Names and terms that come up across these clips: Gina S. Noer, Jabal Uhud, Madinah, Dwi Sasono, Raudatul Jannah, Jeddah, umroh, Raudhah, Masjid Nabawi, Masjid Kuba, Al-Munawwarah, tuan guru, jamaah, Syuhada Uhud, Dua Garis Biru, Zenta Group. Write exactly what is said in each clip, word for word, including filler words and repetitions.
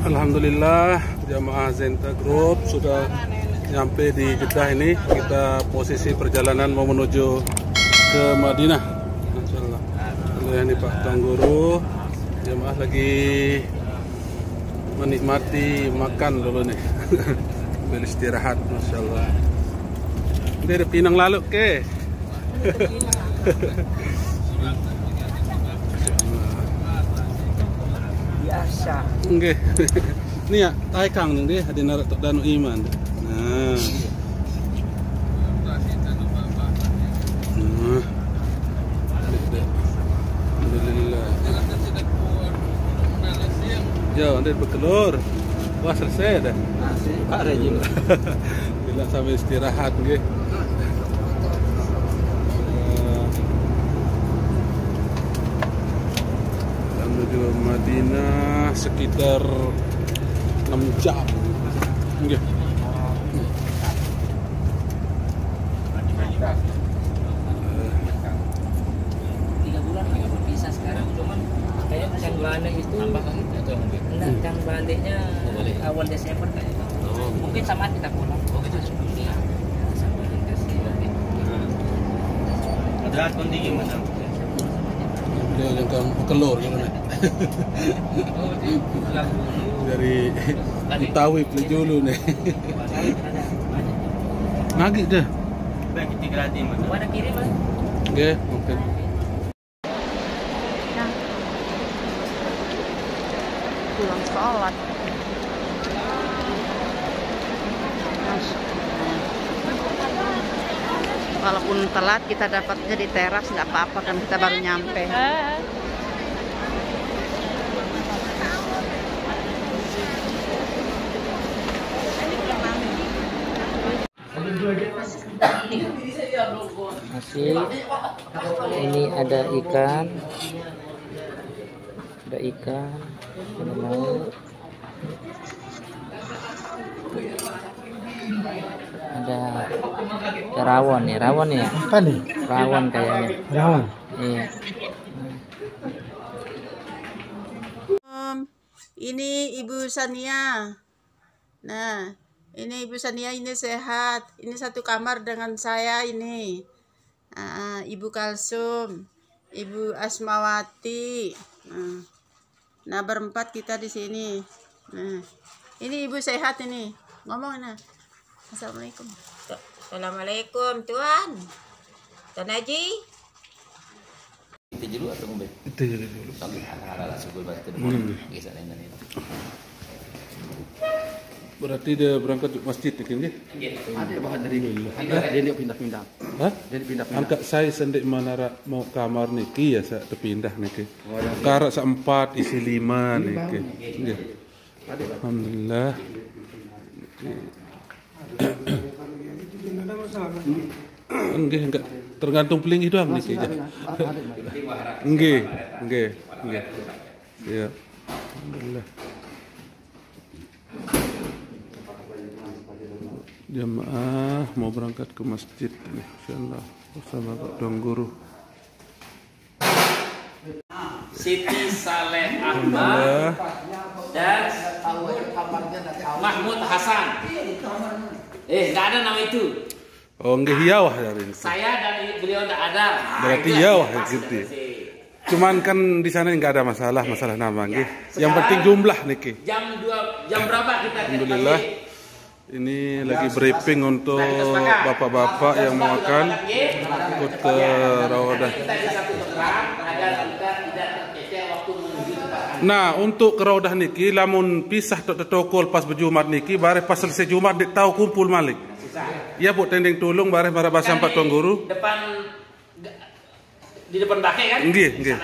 Alhamdulillah, jamaah Zenta Group sudah nyampe di Jeddah ini. Kita posisi perjalanan mau menuju ke Madinah. Insyaallah. Lalu ini Pak Tangguru, jamaah lagi menikmati makan dulu nih. Beristirahat, masyaallah. Ini ada pinang lalu ke? Biasa. Nggih. Ini ya, taikang ning nggih hadina danu iman. Nah. Nah. Alhamdulillah. Ya, nanti bertelur. Wah, selesai dah. Pak Rejim. Bila sambil istirahat nggih. Ke Madinah sekitar enam jam. Nggih. tiga bulan kita berpisah sekarang, cuman kayaknya kan balik itu tambah kan atau enggak? Enggak, kan baliknya awal Desember kayaknya. Oh. Mungkin sama kita pulang. Oh, gitu sebelumnya. Sampai ke sini. Ada penting Mas. Yang ke kelor gimana? Dari Betawi Plejulu nih. Nagih deh. Bagi tiga ratus. Mana kirim, Mas? Nggih, oke. Pulang salat. Walaupun telat kita dapatnya di teras, nggak apa-apa kan kita baru nyampe. Hasil ini ada ikan, ada ikan, ada lauk, ada rawon nih, rawon ya, apa nih? Rawon kayaknya. Rawon. Iya. Um, ini Ibu Sania. Nah, ini Ibu Sania ini sehat. Ini satu kamar dengan saya ini. Uh, Ibu Kalsum, Ibu Asmawati. Uh, nah, berempat kita di sini. Nah, ini Ibu sehat ini. Ngomong nah. Assalamualaikum. Assalamualaikum Tuan. Tuan Haji. Itu dulu atau ngombe? Itu dulu. Berarti dia berangkat ke masjid kan dia? Iya. Ada bahan dari ini. Dia dia pindah-pindah. Hah? Dia pindah-pindah. Angkat saya sendik manara mau kamar niki ya saya terpindah niki. Kamar sak empat isi lima niki. Nggih. Alhamdulillah. Nggih, enggak tergantung peling itu doang niki. Nggih, nggih, nggih. Ya. Alhamdulillah. Jemaah mau berangkat ke masjid nih, insyaallah bersama Pak Dong Guru. Siti Saleh Ahmad dan Mahmud Hasan. Eh, enggak ada nama itu. Oh, nggih yawah dari ini. Saya dan beliau enggak ada. Berarti yawah gitu. Cuman kan di sana enggak ada masalah, masalah nama nggih. Yang penting jumlah niki. Jam dua jam berapa kita? Alhamdulillah. Ini lagi briefing untuk bapak-bapak yang mau makan ikut ke Raudhah. Nah, untuk ke Raudhah niki lamun pisah tok tokol pas berjumat niki bareh pas selesai jumat dik tahu kumpul malik. Iya Bu tending tulung bareh para basam Pak Tuan Guru. Depan di depan bake kan? Nggih, nggih.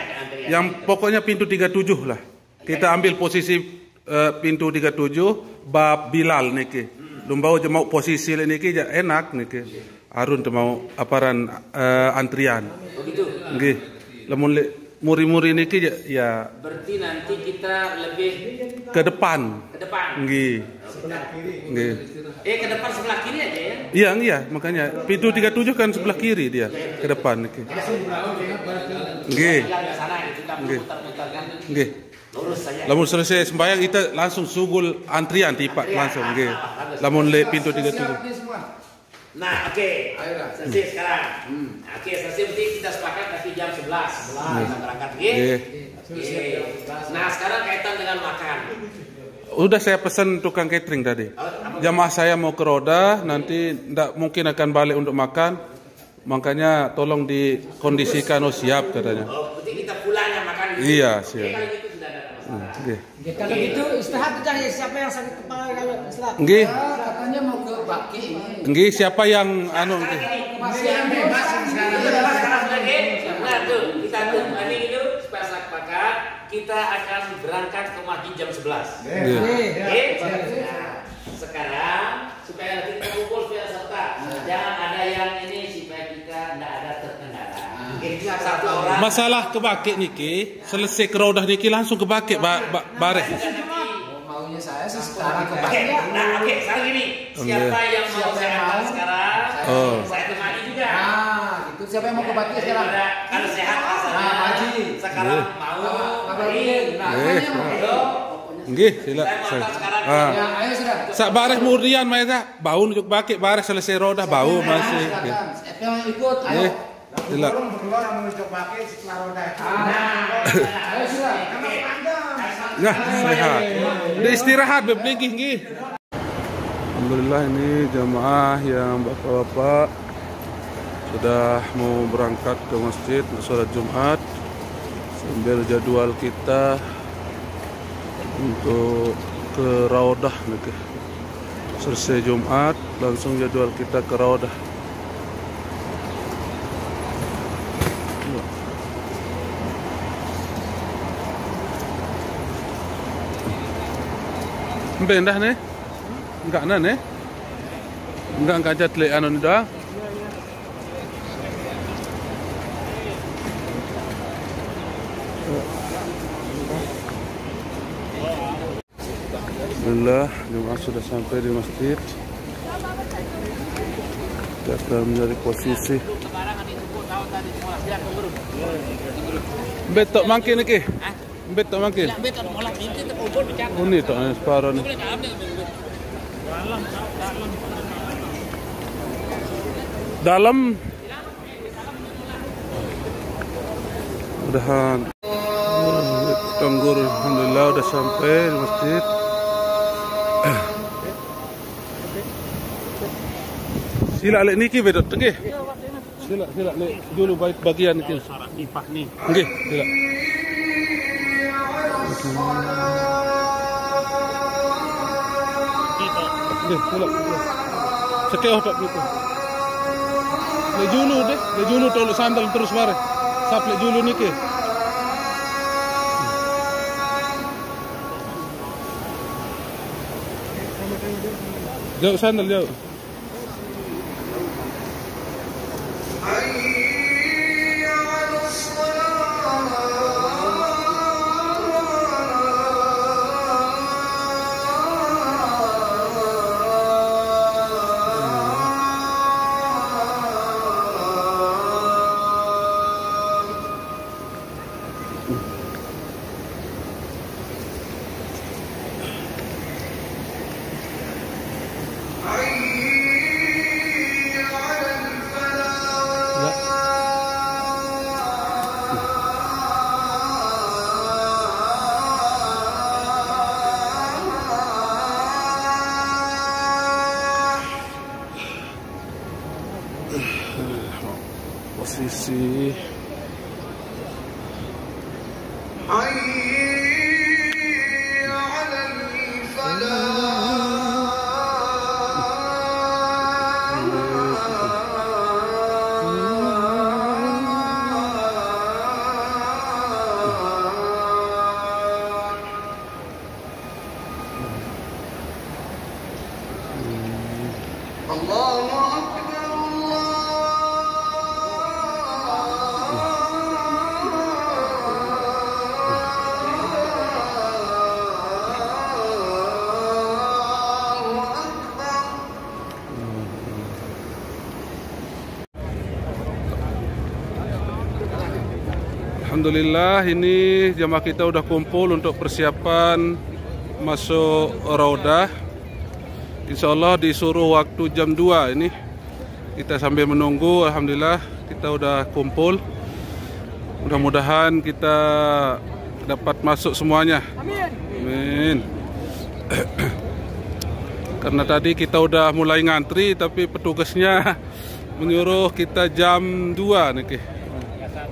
Yang pokoknya pintu tiga puluh tujuh lah. Kita ambil posisi Uh, pintu tiga puluh tujuh bab Bilal niki. Lumbau je mau posisi niki je enak niki. Arun tu mau aparan uh, antrian. Begitu. Nggih. Lamun muri-muri niki je ya. Berarti nanti kita lebih ke depan. Ke depan. Nggih. Sebelah kiri. Nggih. Eh ke depan sebelah kiri aja ya. Iya, iya, makanya pintu tiga puluh tujuh kan sebelah kiri dia. Ke depan niki. Nggih. Nggih. Nggih. Lamun selesai sembahyang kita langsung sugul antrian tipat langsung okey. Lamun le pintu tiga tujuh. Nah, okey. Selesai sekarang. Okey, selesai berarti kita sepakat nanti jam sebelas. Sebelas kita berangkat okey. Nah, sekarang kaitan dengan makan. Sudah saya pesan tukang catering tadi. Jamaah saya mau ke Raudhah, nanti tidak mungkin akan balik untuk makan. Makanya tolong dikondisikan, oh siap katanya. Oh, berarti kita pulang yang makan. Iya, siap. Okay. Okay. Kalau gitu istirahat aja ya, siapa yang sakit kepala kalau istirahat. Nggih. Katanya mau ke Baki. Nggih, siapa yang anu nggih. Masih yang bebas sekarang. Nah, tuh kita tuh ini gitu sepakat pakat kita akan berangkat ke Masjid jam sebelas. Nggih. Nggih. Sekarang supaya nanti kumpul supaya serta. Jangan ada yang ini supaya kita enggak ada terkendala. Masalah ke Bakit niki, selesai ke Raudhah niki langsung ke Bakit ba, ba, barek. Maunya saya sih sekarang ke Bakit. Nah, oke, sekarang gini. Siapa yang mau saya antar sekarang? Oh. Saya temani juga. Nah, itu siapa yang mau ke Bakit sekarang? Kalau sehat asalnya. Nah, Haji. Sekarang mau ngapain? Nah, hanya mau. Nggih, sila. Ah. Ayo sudah. Sak barek murian mae tak? Baun ke Bakit, barek selesai Raudhah bau masih. Siapa yang ikut? Ayo. Sila. Nah, istirahat. Dia istirahat berpelingkih nggih. Alhamdulillah ini jamaah yang bapak-bapak sudah mau berangkat ke masjid untuk sholat Jumat. Sambil jadwal kita untuk ke Raudhah nggih. Selesai Jumat langsung jadwal kita ke Raudhah. Mpen dah ni? Enggak nak ni? Enggak enggak jat leh anu dah. Alhamdulillah, jemaah sudah sampai di masjid. Kita akan mencari posisi. Betok makin lagi. Betok makin. Ini tak ada separuh ni. Dalam mudahan Tenggur alhamdulillah sudah sampai di masjid. Sila lek niki betot nggih. Sila sila lek dulu baik bagian niki. Ipah ni. Nggih, sila. Deh, tolak. Sekeo tak begitu. Lejulu deh, lejulu tolak sandal terus bareng. Sap lejulu ni ke. Jauh sandal jauh. Posisi Allahu Akbar. Alhamdulillah ini jemaah kita udah kumpul untuk persiapan masuk Raudhah. Insya Allah disuruh waktu jam dua ini. Kita sambil menunggu, Alhamdulillah kita udah kumpul. Mudah-mudahan kita dapat masuk semuanya. Amin. Amin. Karena tadi kita udah mulai ngantri, tapi petugasnya menyuruh kita jam dua nih,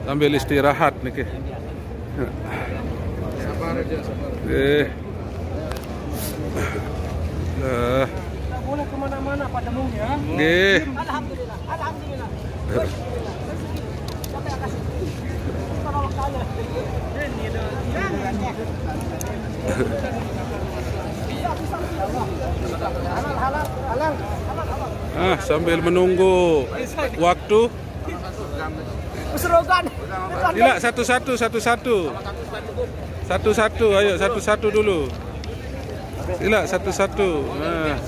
sambil istirahat nih. Sabar aja, sabar. Eh. Nah. Kita boleh kemana-mana pada umum ya. Nggih. Alhamdulillah. Alhamdulillah. Sampai kasih. Kita kalau kaya. Ini dah. Ah, sambil menunggu waktu. Serogan. Tidak, satu-satu, satu-satu. Satu-satu, ayo satu-satu dulu. Tidak, satu-satu. Nah.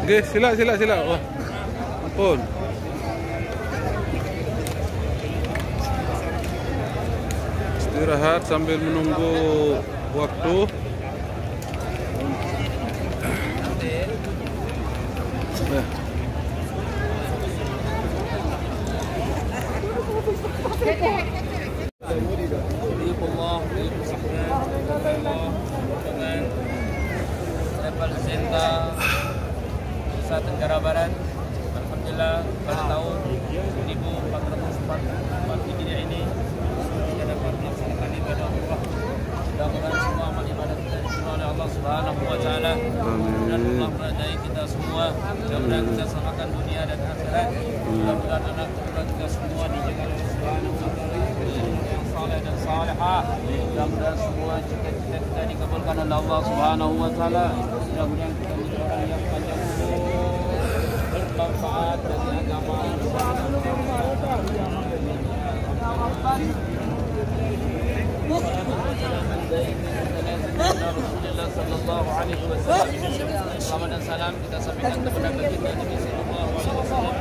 Oke, sila sila sila. Wah. Ampun. Istirahat sambil menunggu waktu. Nah. Zenta Nusa Tenggara Barat, alhamdulillah pada tahun seribu empat ratus empat puluh tiga ini kita dapat melaksanakan ibadah umrah. Mudah-mudahan semua amal ibadah kita diterima oleh Allah Subhanahu wa taala. Mudah-mudahan Allah meridai kita semua, mudah-mudahan kita selamatkan dunia dan akhirat. Mudah-mudahan anak cucu kita semua dijaga oleh Allah Subhanahu wa taala yang saleh dan salihah. Mudah-mudahan semua cita-cita kita dikabulkan oleh Allah Subhanahu wa taala. Mudah-mudahan kita menjadi orang yang panjang umur, bermanfaat bagi agama dan Rasulullah sallallahu alaihi wasallam. Salam dan salam kita sampaikan kepada baginda Nabi sallallahu alaihi wasallam.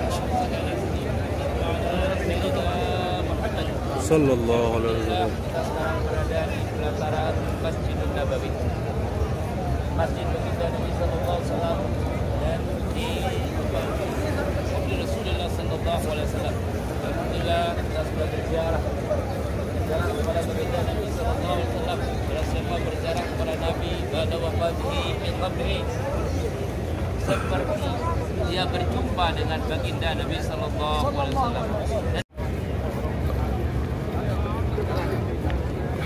Sallallahu alaihi wasallam. Kita sekarang berada di pelataran Masjid Nabawi. Masjid Baginda Nabi sallallahu alaihi wasallam dan di Masjid Rasulullah sallallahu alaihi wasallam. Alhamdulillah kita sudah berziarah kepada Baginda Nabi sallallahu alaihi wasallam. Kita semua berziarah kepada Nabi pada wafatnya min qabri. Seperti dia berjumpa dengan Baginda Nabi sallallahu alaihi wasallam.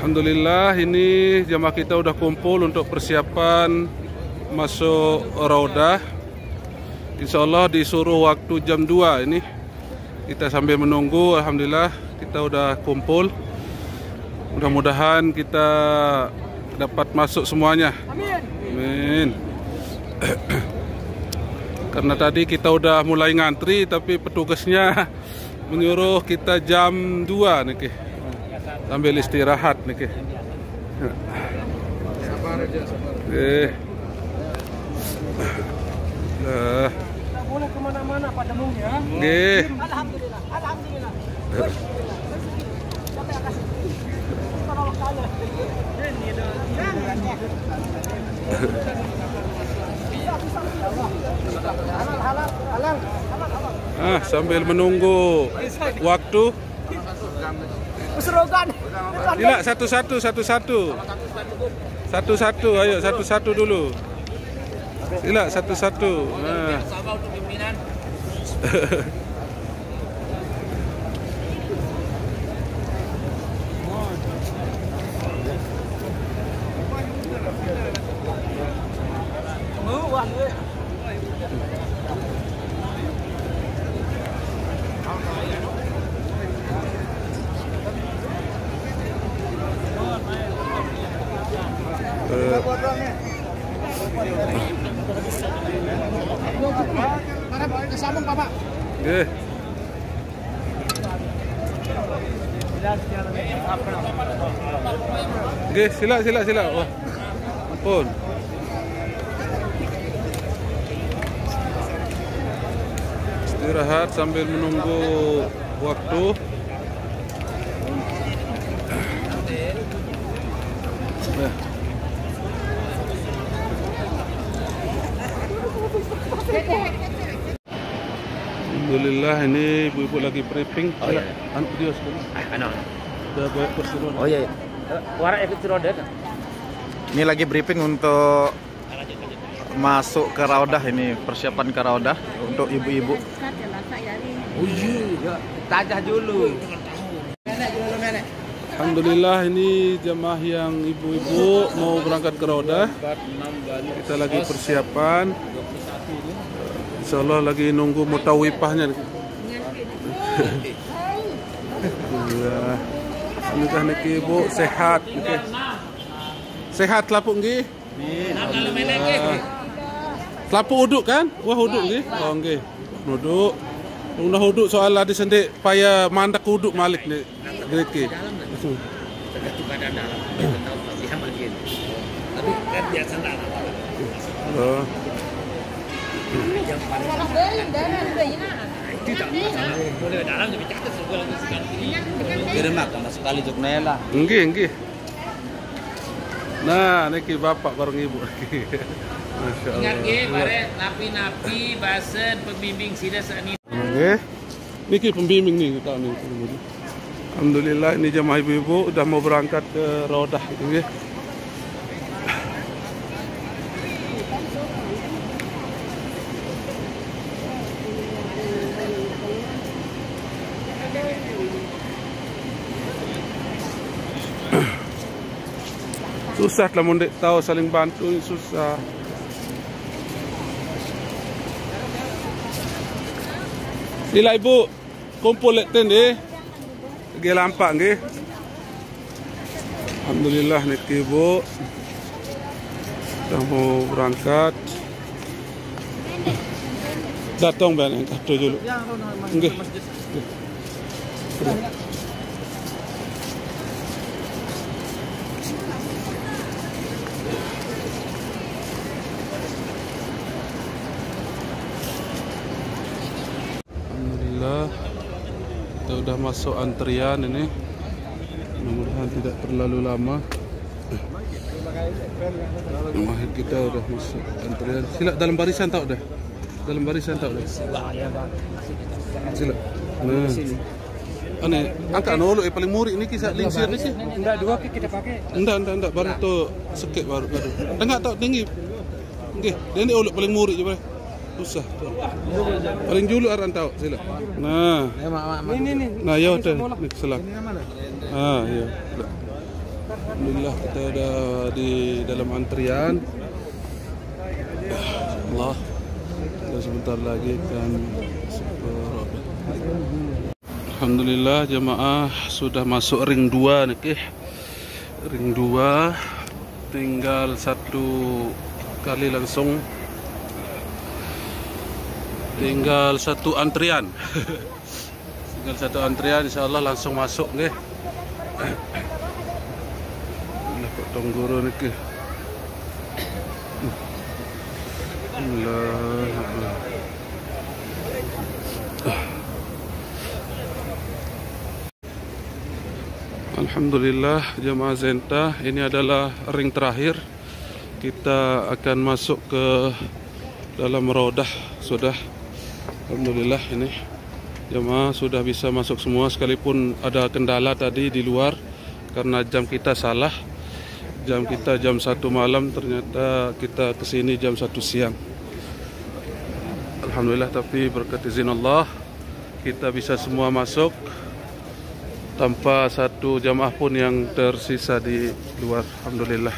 Alhamdulillah ini jemaah kita udah kumpul untuk persiapan masuk Raudhah. Insya Allah disuruh waktu jam dua ini. Kita sambil menunggu, Alhamdulillah kita udah kumpul. Mudah-mudahan kita dapat masuk semuanya. Amin. Amin. Karena tadi kita udah mulai ngantri, tapi petugasnya menyuruh kita jam dua nih. Sambil istirahat nih. Sabar aja, sabar. Eh. Nah. Kita boleh kemana-mana pada umum ya. Nggih. Alhamdulillah, alhamdulillah. Sampai atas. Kita orang kaya. Ini dah. Ah, sambil menunggu waktu. Serogan. Tidak, satu-satu, satu-satu. Satu-satu, ayo satu-satu dulu. Tidak, satu-satu. Nah. Oke, sila sila sila. Wah. Pun. Istirahat sambil menunggu waktu. Alhamdulillah, ini ibu-ibu lagi briefing. Oh iya. Anu video sebelum. Anu. Sudah banyak kursi roda. Oh iya. Warna efek kursi roda kan. Ini lagi briefing untuk masuk ke Raudhah, ini persiapan ke Raudhah untuk ibu-ibu. Oh iya. Tajah dulu. Alhamdulillah, ini jemaah yang ibu-ibu mau berangkat ke Raudhah. Kita lagi persiapan. Insya Allah lagi nunggu mutawifahnya. Nikah niki ibu sehat. Okay. Sehat lapuk nggih. Lapuk uduk kan? Wah uduk nggih. Oh nggih. Uduk. Nunggu uduk soal di sendik paya mandak uduk malik nih. Gereki. Nah, niki bapak bareng ibu. Ingat nggih, bare napi-napi basen pembimbing sida sakniki. Nggih. Niki pembimbing nih kita nih. Alhamdulillah, ini jemaah ibu-ibu udah mau berangkat ke Raudhah gitu ya. Susah lah mundik tahu saling bantu, susah. Inilah ibu kumpul lekten deh. Nggih lampak nggih. Alhamdulillah niki ibu sudah mau berangkat. Datang bareng kartu dulu. Nggih. Alhamdulillah, kita udah masuk antrian ini. Mudah-mudahan tidak terlalu lama. Mudah-mudahan kita udah masuk antrian. Sila dalam barisan tau dah. Dalam barisan tau dah. Sila. Nah. Oh, ni angkat noluk yang paling murid ni kisah lingsir ni sih. Enggak dua ke kita pakai. Enggak enggak enggak baru tu sekit baru baru. Tengah tau tinggi. Okey, dia ni uluk paling murid je boleh. Susah tu. Paling julu aran tahu sila. Nah. Ini ni. Nah, ya udah nik selak. Ah, ya. Alhamdulillah kita ada di dalam antrian. Allah. Sebentar lagi kan Alhamdulillah jemaah sudah masuk ring dua nih. Ring dua tinggal satu kali langsung. Tinggal satu antrian. Tinggal satu antrian, insyaallah langsung masuk nggih. Nah, potong guru niki. Alhamdulillah. Alhamdulillah jemaah Zenta, ini adalah ring terakhir. Kita akan masuk ke dalam Raudhah sudah. Alhamdulillah ini jemaah sudah bisa masuk semua, sekalipun ada kendala tadi di luar karena jam kita salah. Jam kita jam satu malam, ternyata kita kesini jam satu siang. Alhamdulillah, tapi berkat izin Allah kita bisa semua masuk tanpa satu jemaah pun yang tersisa di luar. Alhamdulillah.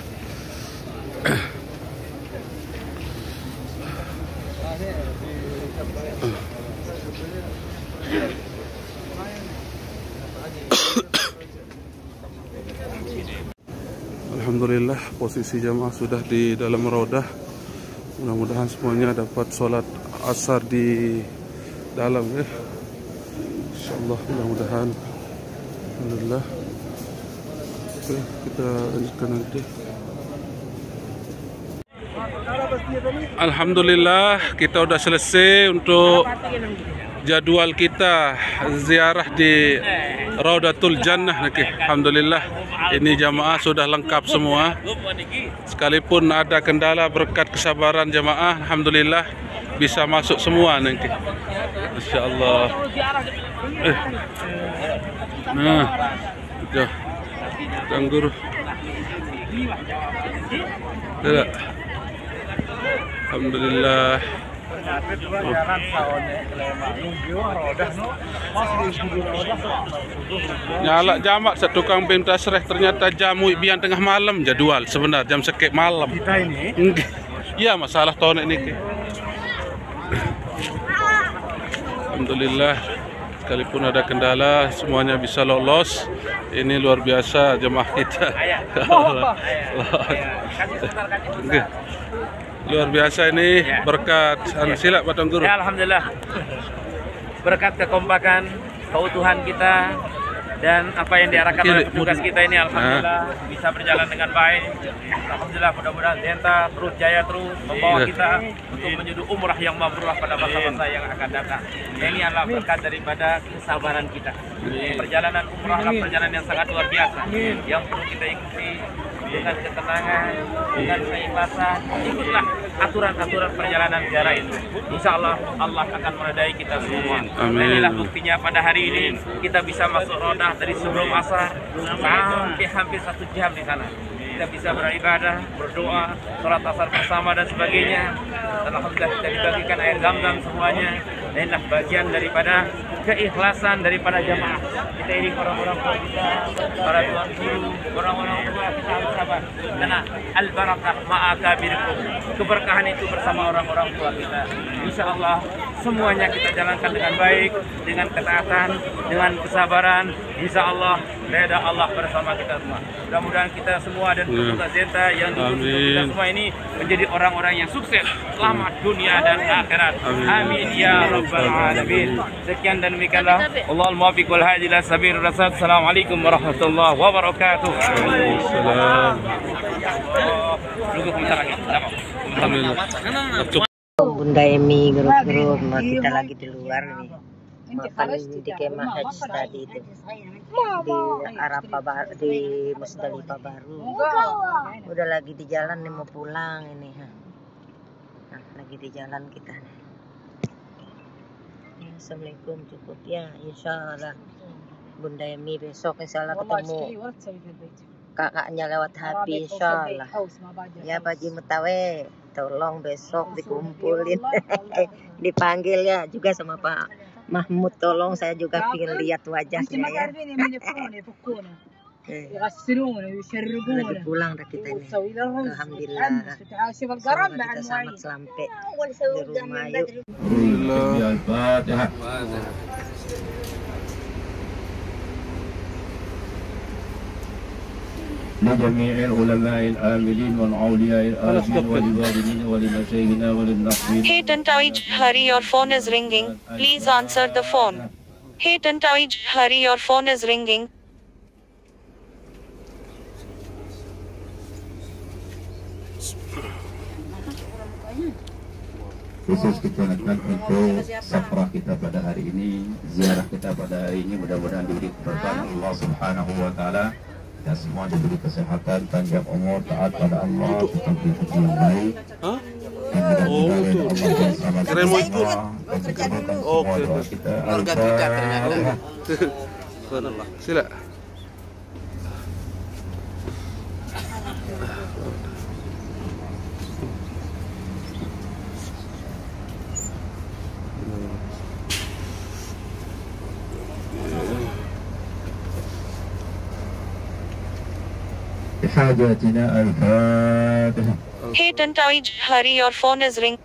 Alhamdulillah posisi jamaah sudah di dalam Raudhah. Mudah-mudahan semuanya dapat sholat asar di dalam ya. Insyaallah, mudah-mudahan. Alhamdulillah. Oke, kita lanjutkan nanti. Alhamdulillah, kita udah selesai untuk jadwal kita ziarah di Raudatul Jannah. Oke, alhamdulillah, ini jamaah sudah lengkap semua. Sekalipun ada kendala, berkat kesabaran jamaah, alhamdulillah bisa masuk semua nanti. Insyaallah. Eh. Nah, udah. Tanggur. Tidak. Alhamdulillah. Nyala jamak satu tukang pentas reh, ternyata jamu biang tengah malam jadwal sebenar jam sekep malam. Kita ini. Iya masalah tahun ini. Alhamdulillah, sekalipun ada kendala semuanya bisa lolos. Ini luar biasa jemaah kita. Luar biasa ini ya. Berkat ya. Silap Pak Tuan Guru. Ya, alhamdulillah. Berkat kekompakan, keutuhan kita dan apa yang diarahkan ya, oleh petugas kita ini alhamdulillah nah. bisa berjalan dengan baik. Alhamdulillah, mudah-mudahan Zenta terus jaya terus membawa ya. kita untuk menuju umrah yang mabrurah pada masa-masa yang akan datang. Ini adalah berkat daripada kesabaran kita. Perjalanan umrah adalah perjalanan yang sangat luar biasa yang perlu kita ikuti dengan ketenangan, dengan keikhlasan. Ikutlah aturan-aturan perjalanan ziarah itu. Insyaallah Allah akan meridai kita semua. Inilah buktinya pada hari ini kita bisa masuk Raudhah dari sebelum asar sampai hampir satu jam di sana. Kita bisa beribadah, berdoa, sholat asar bersama dan sebagainya. Dan alhamdulillah kita dibagikan air zam-zam semuanya. Dan inilah bagian daripada keikhlasan daripada jamaah. Kita ini orang-orang tua kita, para tuan guru, orang-orang tua kita harus sabar. Karena al-barakah ma'akabirkum. Keberkahan itu bersama orang-orang tua kita. Insya Allah semuanya kita jalankan dengan baik, dengan ketaatan, dengan kesabaran. Insya Allah reda Allah bersama kita semua. Mudah-mudahan kita semua dan petugas Zenta yang diutus kita semua ini menjadi orang-orang yang sukses selama dunia dan akhirat. Amin ya rabbal alamin. Sekian dan demikianlah. Allahul muwaffiq wal hadi ila sabirur rasyad. Assalamualaikum warahmatullahi wabarakatuh. Waalaikumsalam. Bunda Emi, grup-grup, kita lagi di luar nih. Makan di kemah haji tadi itu di Arafah baru, di Musdalifah baru. Udah lagi di jalan nih mau pulang ini. Nah, lagi di jalan kita. Ya, Assalamualaikum cukup ya, insyaallah. Bunda Emi besok insyaallah ketemu kakaknya lewat H P insyaallah. Ya Baji Mutawe, tolong besok dikumpulin, dipanggil ya juga sama Pak Mahmud, tolong saya juga pengen lihat wajahnya ya. Lagi pulang dah kita ini. Alhamdulillah. Semoga kita selamat sampai di rumah yuk. Alhamdulillah. لجميع العلماء العاملين والأولياء الآمنين والوالدين ولمشايخنا وللناصرين. Hey Tantaij, hurry! Your phone is ringing. Please answer the phone. Hey Tantaij, hurry! Your phone is ringing. Khusus kita lakukan untuk safrah kita pada hari ini, ziarah kita pada hari ini, mudah-mudahan diberi keberkahan Allah Subhanahu Wa Taala. Dan semua diberi kesehatan, panjang umur, taat pada Allah, tetap di hati yang baik. Hah? Oh, itu. Keren mau ikut. Kerja dulu. Oke. Keluarga kita ternyata. Subhanallah. Sila. Hey Tantaij, hurry! Your phone is ringing.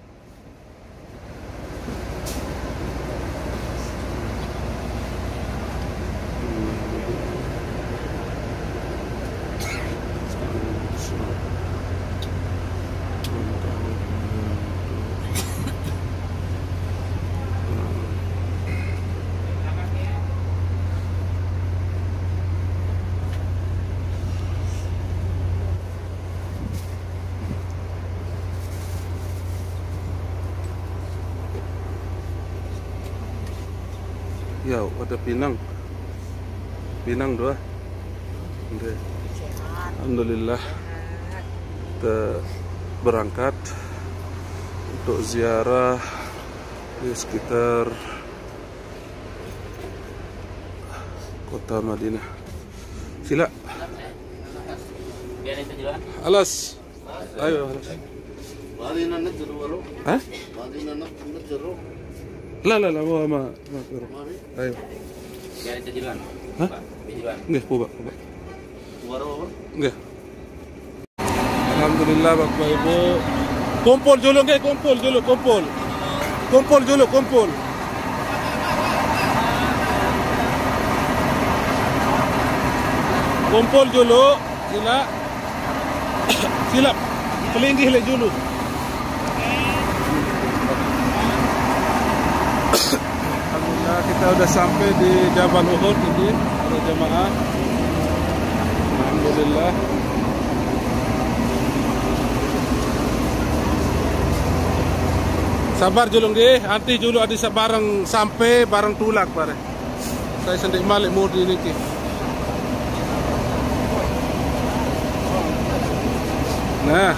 Ya, ada Pinang. Pinang doa. Alhamdulillah kita berangkat untuk ziarah di sekitar kota Madinah. Sila. Alas. Ayo. Madinah ngejeru baru. Hah? Madinah ngejeru. La la la, bawa ma. Ayo. Biarin terjeruan. Hah? Terjeruan. Nggih, coba, coba. Baru. Nggih. Alhamdulillah Bapak Ibu. Kumpul dulu, nggih, kumpul dulu, kumpul. Kumpul dulu, kumpul. Kumpul dulu, sila. Sila. Pelinggih le dulu. Alhamdulillah kita sudah sampai di Jabal Uhud ini para jemaah. Alhamdulillah. Sabar julung deh, nanti julu ada bareng sampai bareng tulak bareng. Saya sendik malik mudi ini ki. Nah,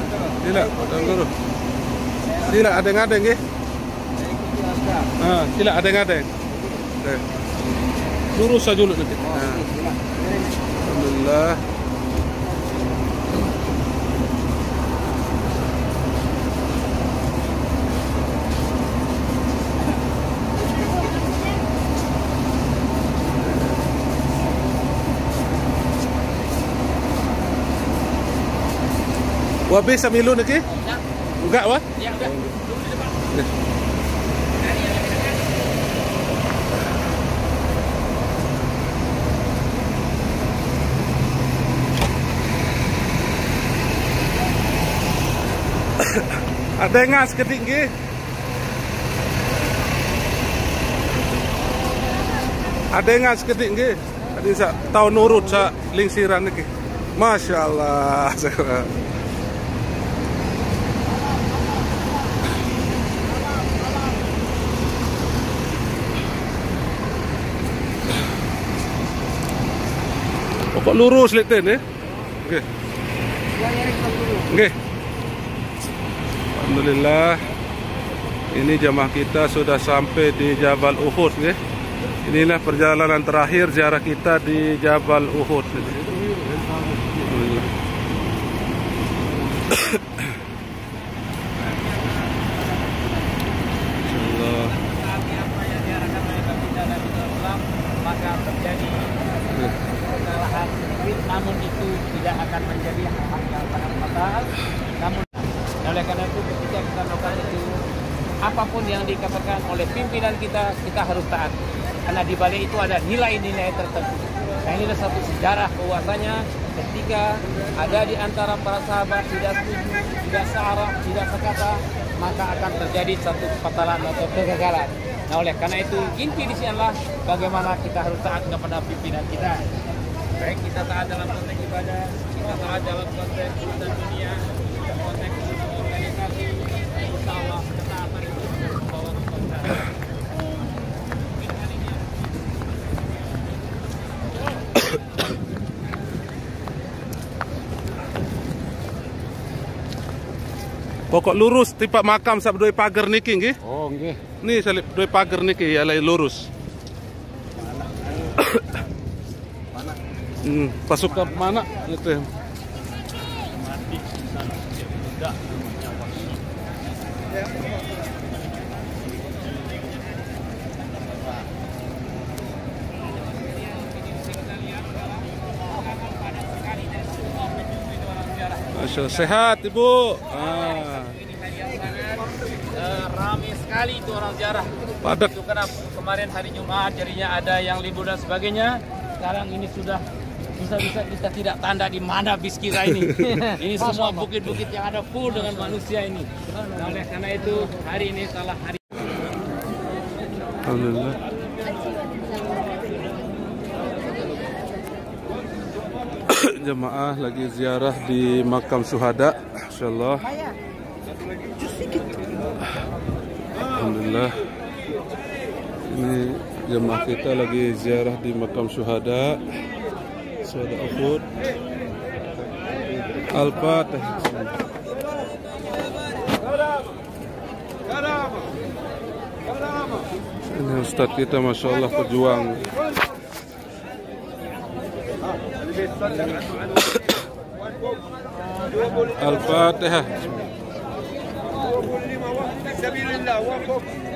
sila, tunggu. Sila adeng-adeng ki. Nah, sila adeng-adeng. Nah. Lurus saja dulu nanti. Nah. Alhamdulillah. Wabih samilu lagi? Enggak, wah? Ya, enggak. Ada ngas ketinggi. Ada ngas ketinggi. Tadi saya tahu nurut saya lingsiran lagi. Masya Allah. Kok lurus leten ya? Oke. Oke. Alhamdulillah. Ini jamaah kita sudah sampai di Jabal Uhud ya. Inilah perjalanan terakhir ziarah kita di Jabal Uhud. Namun itu tidak akan menjadi hal-hal yang sangat fatal. Namun, oleh karena itu ketika kita melakukan itu, apapun yang dikatakan oleh pimpinan kita, kita harus taat. Karena di balik itu ada nilai-nilai tertentu. Nah, ini adalah satu sejarah bahwasanya ketika ada di antara para sahabat tidak setuju, tidak searah, tidak sekata, maka akan terjadi satu kebatalan atau kegagalan. Nah, oleh karena itu inti di sini adalah bagaimana kita harus taat kepada pimpinan kita. Baik kita taat dalam konteks ibadah, kita taat dalam konteks urusan dunia, konteks organisasi, bersama ketaatan itu membawa kebangsaan. Pokok lurus tipe makam sab doi pagar niki nggih. Oh nggih. Nih salib doi pagar niki ya lurus. Hmm, pasuk ke mana itu? Masya Allah, sehat ibu. Ah. Ramai sekali itu orang ziarah. Padat. Itu karena kemarin hari Jumat jadinya ada yang libur dan sebagainya. Sekarang ini sudah. Bisa-bisa kita tidak tanda di mana bis kita ini. Ini semua bukit-bukit yang ada full dengan manusia ini. Nah, oleh karena itu hari ini salah hari. Alhamdulillah. Jemaah lagi ziarah di makam Syuhada. Insyaallah. Alhamdulillah. Ini Jemaah kita lagi ziarah di makam Syuhada Syuhada Uhud. Al-Fatihah. Ini Ustadz kita Masya Allah pejuang. Al-Fatihah. Al-Fatihah.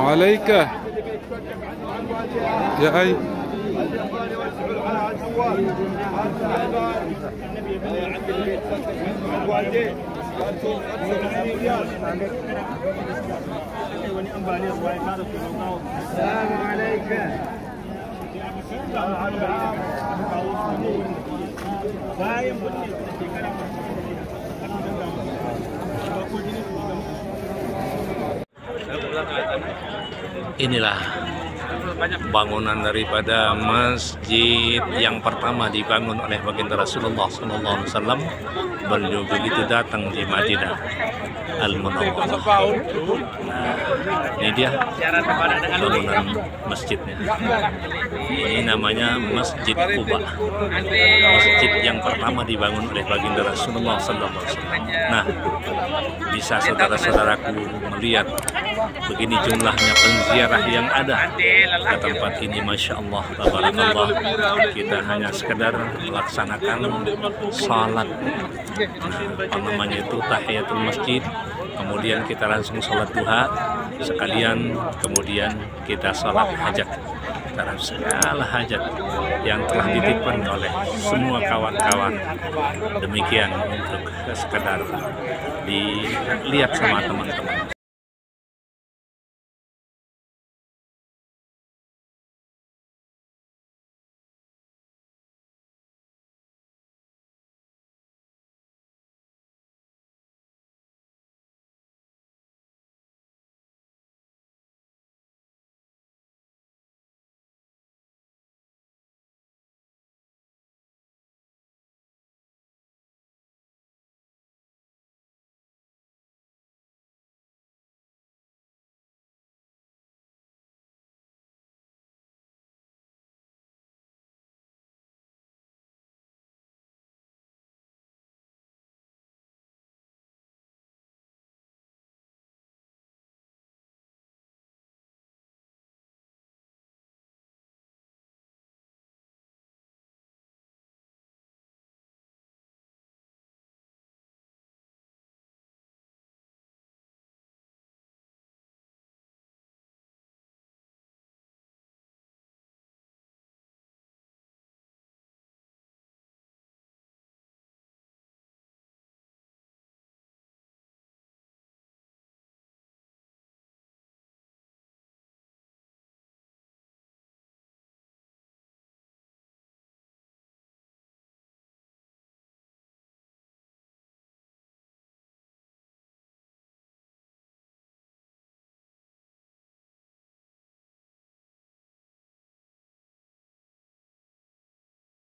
وعليك يا أي inilah bangunan daripada masjid yang pertama dibangun oleh baginda Rasulullah sallallahu alaihi wasallam beliau begitu datang di Madinah Al-Munawwarah. Nah, ini dia bangunan masjidnya. Ini namanya Masjid Kuba, masjid yang pertama dibangun oleh baginda Rasulullah sallallahu alaihi wasallam. Nah, bisa saudara-saudaraku melihat begini jumlahnya penziarah yang ada ke tempat ini. Masya Allah, tabarakallah. Kita hanya sekedar melaksanakan salat, apa namanya itu, tahiyatul masjid, kemudian kita langsung salat duha sekalian, kemudian kita salat hajat terhadap segala hajat yang telah dititipkan oleh semua kawan-kawan. Demikian untuk sekedar dilihat sama teman-teman.